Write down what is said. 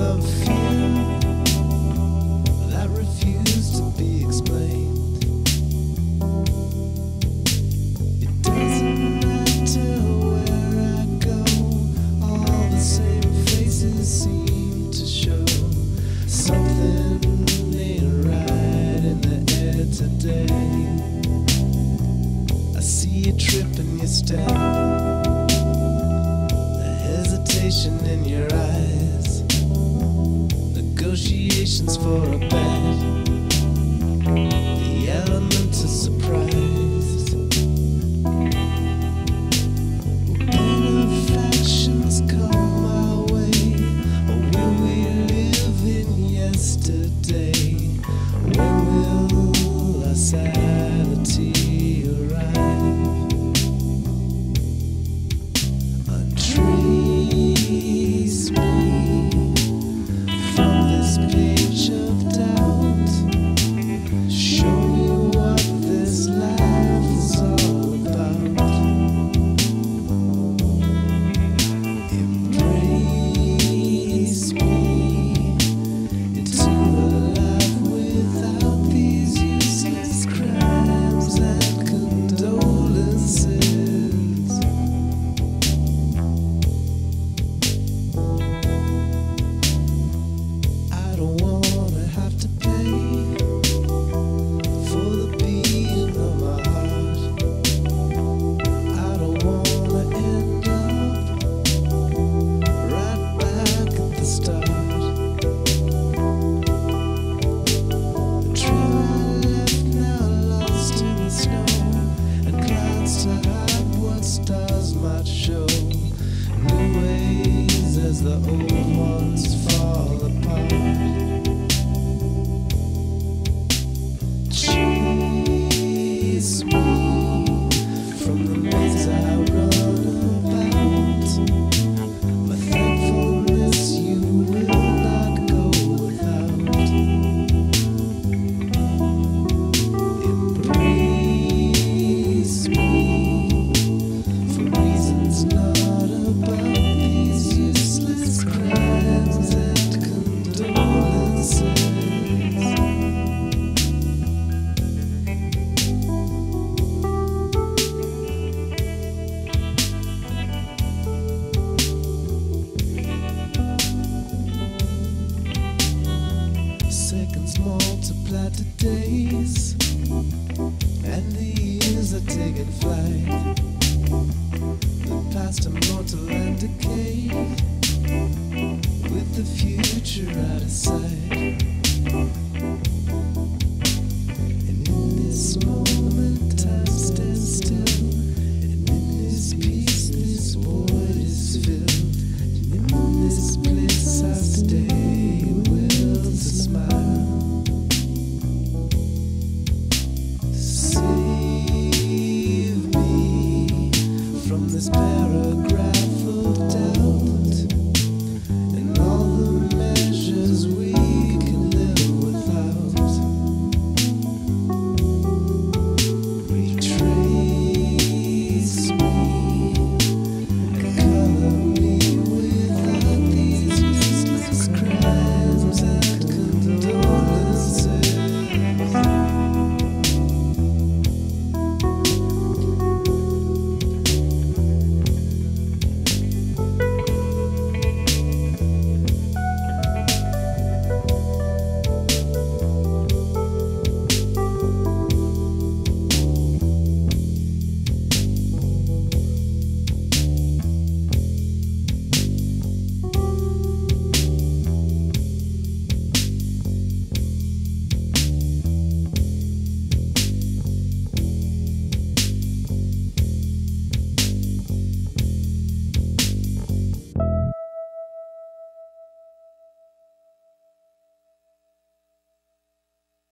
of fear that refuse to be explained. It doesn't matter where I go, all the same faces seem to show something ain't right in the air today. I see you trip and you step, in your eyes, negotiations for a bed, the element of surprise. Benefactions come our way, or will we live in yesterday? When will our sanity arrive? Untrue. Release me from this page of doubt. Show me what this life is all about. Embrace me into a life without these useless crimes and condolences. As the old ones fall apart, chase me from the maze I run about. But thankfulness you will not go without. Embrace me for reasons not about. Seconds multiply to days, and the years are taking flight. The past immortal and decay, with the future out of sight.